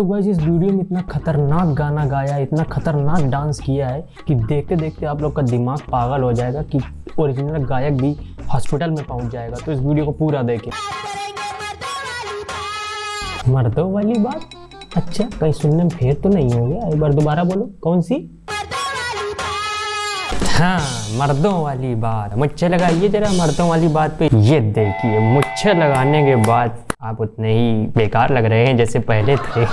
तो गाइस इस वीडियो में इतना खतरनाक गाना गाया है, इतना खतरनाक डांस किया है कि देखते देखते आप लोग का दिमाग पागल हो जाएगा कि ओरिजिनल गायक भी हॉस्पिटल में पहुंच जाएगा। तो इस वीडियो को पूरा देखें। मर्दों वाली बात, अच्छा कहीं सुनने में फेर तो नहीं हो गया? एक बार दोबारा बोलो, कौन सी? हाँ, मर्दों वाली बात। मुझे लगा ये जरा मर्दों वाली बात पे, ये देखिए मुझे लगाने के बाद आप उतने ही बेकार लग रहे हैं जैसे पहले थे।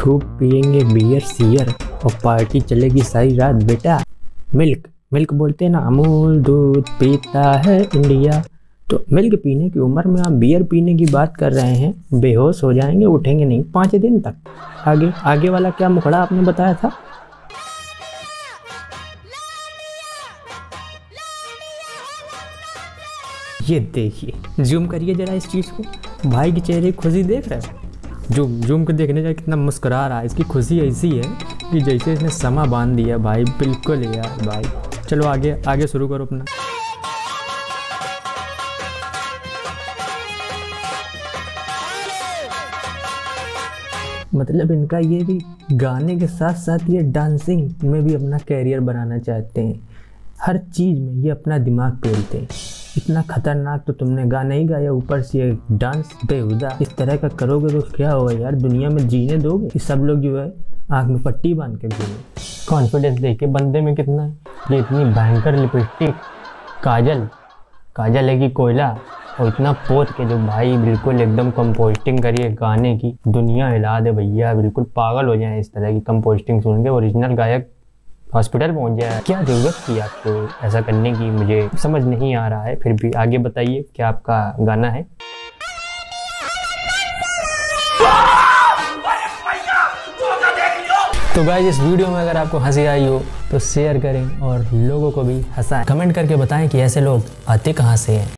खूब पियेंगे बियर सियर और पार्टी चलेगी सारी रात। बेटा मिल्क मिल्क बोलते ना, अमूल दूध पीता है इंडिया, तो मिल्क पीने की उम्र में आप बियर पीने की बात कर रहे हैं? बेहोश हो जाएंगे, उठेंगे नहीं 5 दिन तक। आगे वाला क्या मुखड़ा आपने बताया था? ये देखिए, जूम करिए जरा इस चीज़ को। भाई के चेहरे की खुशी देख रहे हो? जूम के देखने जाए कितना मुस्कुरा रहा है। इसकी खुशी ऐसी है कि जैसे इसने समा बांध दिया। भाई बिल्कुल यार भाई, चलो आगे शुरू करो अपना। मतलब इनका ये भी गाने के साथ साथ ये डांसिंग में भी अपना कैरियर बनाना चाहते हैं। हर चीज़ में ये अपना दिमाग पेलते हैं। इतना खतरनाक तो तुमने गाना ही गाया, ऊपर से डांस बेहुदा। इस तरह का करोगे तो क्या होगा यार, दुनिया में जीने दोगे? कि सब लोग जो है आँख में पट्टी बांध के घूमे। कॉन्फिडेंस देखिए बंदे में कितना है। ये इतनी भयंकर लिपस्टिक, काजल है कि कोयला, और इतना पोत के जो भाई बिल्कुल एकदम कंपोस्टिंग करिए गाने की। दुनिया हिला दे भैया, बिल्कुल पागल हो जाए इस तरह की कंपोस्टिंग सुन के। ओरिजिनल गायक हॉस्पिटल पहुंच जाए, क्या ज़रूरत थी आपको ऐसा करने की? मुझे समझ नहीं आ रहा है। फिर भी आगे बताइए, क्या आपका गाना है? तो गाइस इस वीडियो में अगर आपको हंसी आई हो तो शेयर करें और लोगों को भी हंसाएं। कमेंट करके बताएं कि ऐसे लोग आते कहाँ से हैं।